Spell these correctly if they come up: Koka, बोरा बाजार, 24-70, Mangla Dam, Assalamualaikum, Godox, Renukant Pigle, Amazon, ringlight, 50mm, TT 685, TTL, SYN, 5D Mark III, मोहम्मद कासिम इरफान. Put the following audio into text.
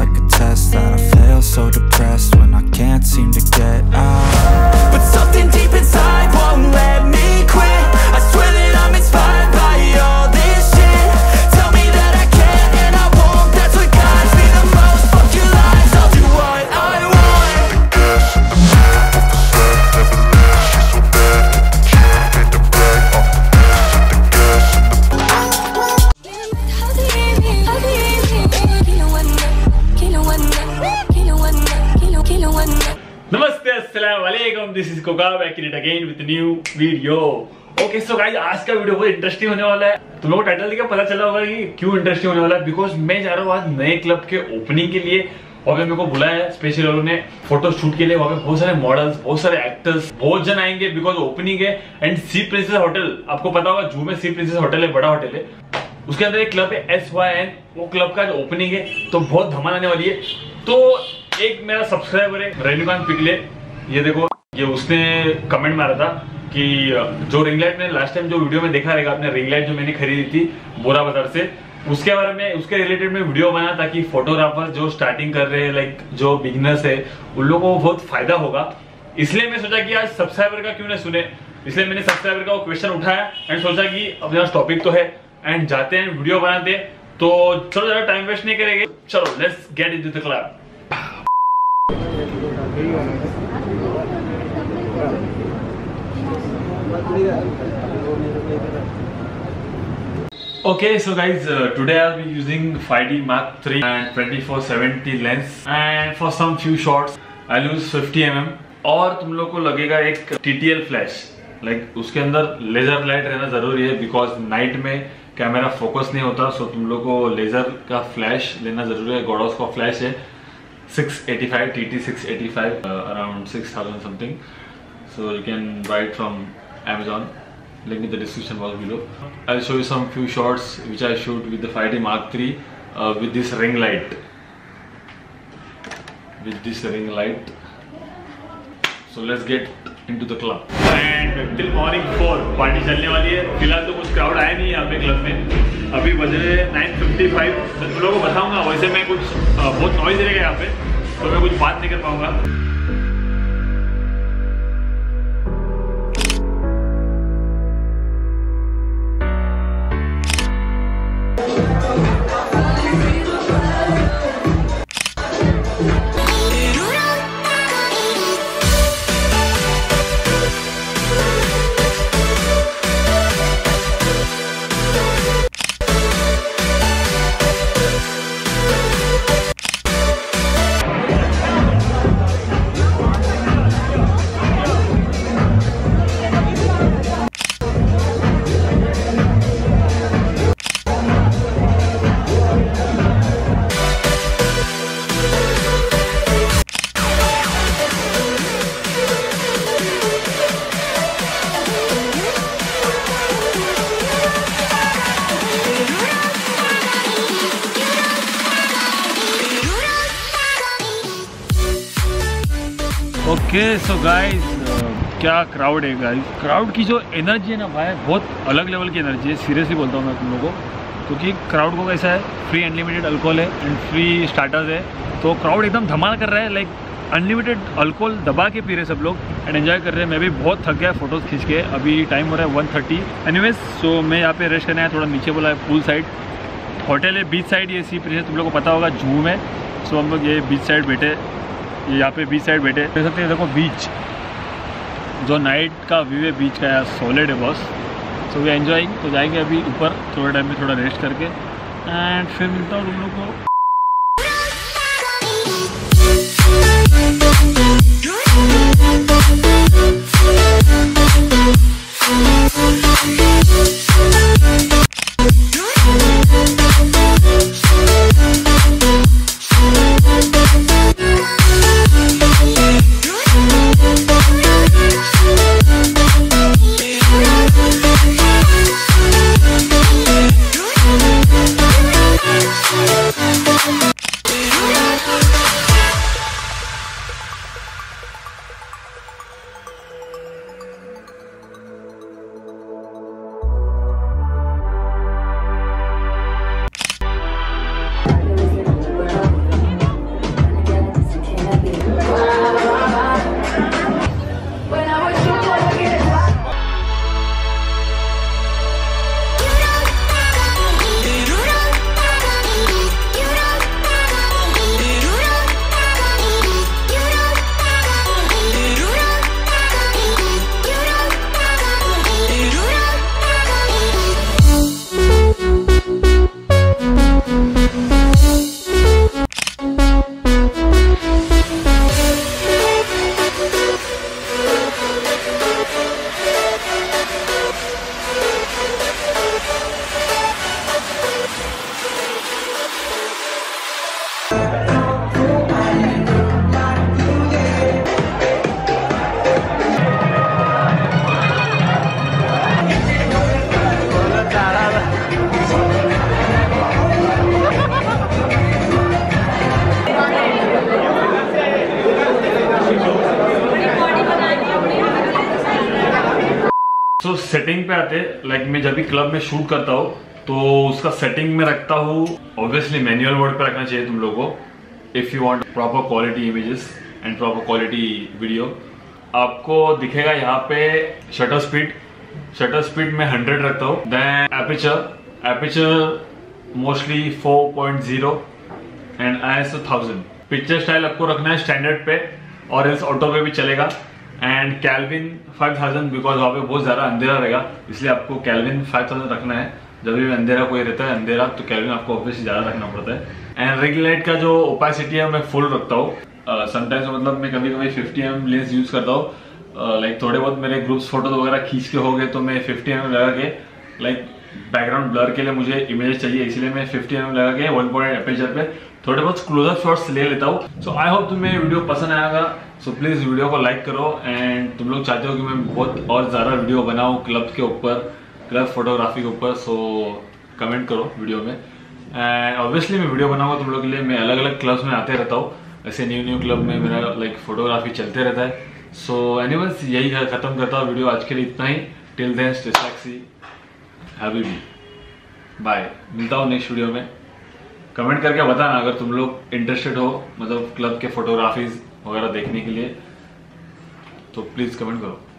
like a test that I fail, so depressed when I can't seem to get out. But something deep inside won't let me quit. I swear that I'm inspired by all this shit. Tell me that I can't and I won't. That's what guides me the most. Fuck your lies, I'll do what I Assalamualaikum, this is Koka back in it again with a new video. Okay, so guys, आज का video बहुत interesting होने वाला है. तुम लोगों को title देखकर पता चला होगा कि क्यों इंटरेस्टिंग होने वाला है, बिकॉज मैं जा रहा हूँ आज नए क्लब के ओपनिंग के लिए. वहाँ पे मेरे को बुलाया है स्पेशल उन्होंने फोटो शूट के लिए. वहाँ पे बहुत सारे मॉडल्स, बहुत सारे एक्टर्स, बहुत जन आएंगे बिकॉज ओपनिंग है. एंड सी प्रिंसेस होटल, आपको पता होगा जू में सी प्रिंसेस होटल है, बड़ा होटल है, उसके अंदर एक क्लब है SYN. वो क्लब का ओपनिंग है तो बहुत धमाल आने वाली है. तो एक मेरा सब्सक्राइबर है रेणुकांत पिगले, ये देखो, ये उसने कमेंट मारा था कि जो रिंग लाइट मैंने लास्ट टाइम जो वीडियो में देखा रहेगा आपने, रिंग लाइट जो मैंने खरीदी थी बोरा बाजार से, उसके बारे में उसके रिलेटेड में वीडियो बना ताकि फोटोग्राफर जो स्टार्टिंग कर रहे हैं, लाइक जो बिगिनर्स है उन लोगों को बहुत फायदा होगा. इसलिए मैं सोचा कि आज सब्सक्राइबर का क्यों ना सुने, इसलिए मैंने सब्सक्राइबर का वो क्वेश्चन उठाया एंड सोचा कि अपने पास टॉपिक तो है एंड जाते हैं वीडियो बनाते. तो चलो ज्यादा टाइम वेस्ट नहीं करेंगे, चलो let's get into the club. Okay, so guys, today I'll be using 5D Mark III and 24-70 lens, and for some few shots I'll use 50mm. और तुम लोग को लगेगा एक TTL flash, like उसके अंदर लेजर लाइट रहना जरूरी है because night में कैमरा फोकस नहीं होता. so तुम लोग को लेजर का फ्लैश लेना जरूरी है. Godox का फ्लैश है 685 TT 685 around 6000 something. So you can buy it from Amazon. Link in the description box below. I'll show you some few shots which I shoot with the 5D Mark III with this ring light. So let's get into the club. And till morning 4 party चलने वाली है. फिलहाल तो कुछ crowd आया नहीं है यहाँ पे club में. अभी बज रहे हैं 9:55. तुम लोगों को बताऊंगा. वैसे मैं कुछ बहुत noise रहेगा यहाँ पे, तो मैं कुछ बात नहीं कर पाऊंगा. ओके सो गाइज, क्या क्राउड है गाइज. क्राउड की जो एनर्जी है ना भाई, बहुत अलग लेवल की एनर्जी है. सीरियसली बोलता हूँ मैं तुम लोगों को, क्योंकि क्राउड को कैसा है, फ्री अनलिमिटेड अल्कोहल है एंड फ्री स्टार्टर्स है. तो क्राउड एकदम धमाल कर रहा है, लाइक अनलिमिटेड अल्कोहल दबा के पी रहे सब लोग एंड एंजॉय कर रहे हैं. मैं भी बहुत थक गया फोटोज़ खींच के. अभी टाइम हो रहा है 1:30. एनीवेज सो मैं यहाँ पे रेस्ट करने आया, थोड़ा नीचे बोला है. पूल साइड होटल है, बीच साइड ये सी प्रिंसेस तुम लोग को पता होगा जू में. सो हम लोग ये बीच साइड बैठे, यहाँ पे बीच साइड बैठे देख सकते हैं. देखो बीच जो नाइट का व्यू है, बीच का यार सॉलिड है बॉस. So we enjoying. तो जाएंगे अभी ऊपर थोड़े टाइम में, थोड़ा रेस्ट करके एंड फिर मिलता हूँ तुम लोग को. सेटिंग पे आते, लाइक मैं जब भी क्लब में शूट करता हूँ तो उसका सेटिंग में रखता हूँ, ऑब्वियसली मैनुअल मोड पे रखना चाहिए तुम लोगों को, if you want proper quality images and proper quality video. आपको दिखेगा यहाँ पे शटर स्पीड में 100 रखता हूँ, then aperture mostly 4.0 and ISO 1000। Picture style आपको रखना है स्टैंडर्ड पे और इस ऑटो पे भी चलेगा, एंड कैल्विन 5000 बिकॉज वहाँ पे बहुत ज़्यादा अंधेरा रहेगा, इसलिए आपको कैल्विन 5000 रखना है। जब भी अंधेरा कोई रहता है अंधेरा तो कैल्विन आपको ऑब्वियसली ज़्यादा रखना पड़ता है। एंड रिंग लाइट का जो ओपेसिटी है मैं फुल रखता हूँ। समटाइम्स मतलब मैं कभी कभी 50mm लेंस यूज़ करता हूँ, लाइक थोड़े बहुत मेरे ग्रुप्स फोटोज वगैरह खींच के हो गए तो मैं 50mm लगा के, लाइक बैकग्राउंड ब्लर के लिए मुझे इमेज चाहिए इसलिए मैं 50mm लगा के 1.8 एपर्चर पे थोड़े बहुत क्लोजअप शॉट्स ले लेता हूँ। सो आई होप तुम्हें वीडियो पसंद आएगा, सो प्लीज़ वीडियो को लाइक करो। एंड तुम लोग चाहते हो कि मैं बहुत और ज़्यादा वीडियो बनाऊँ क्लब के ऊपर, क्लब फोटोग्राफी के ऊपर, सो कमेंट करो वीडियो में। एंड ऑब्वियसली मैं वीडियो बनाऊँगा तुम लोग के लिए, मैं अलग अलग क्लब्स में आते रहता हूँ, ऐसे न्यू न्यू क्लब में मेरा लाइक फोटोग्राफी चलते रहता है। सो एनीवेज यही खत्म करता हूँ वीडियो आज के लिए, इतना ही। टिल देन स्टे सेक्सी हबीबी, बाय। मिलता हूँ नेक्स्ट वीडियो में। कमेंट करके बताना अगर तुम लोग इंटरेस्टेड हो, मतलब क्लब के फोटोग्राफीज वगैरह देखने के लिए, तो प्लीज़ कमेंट करो।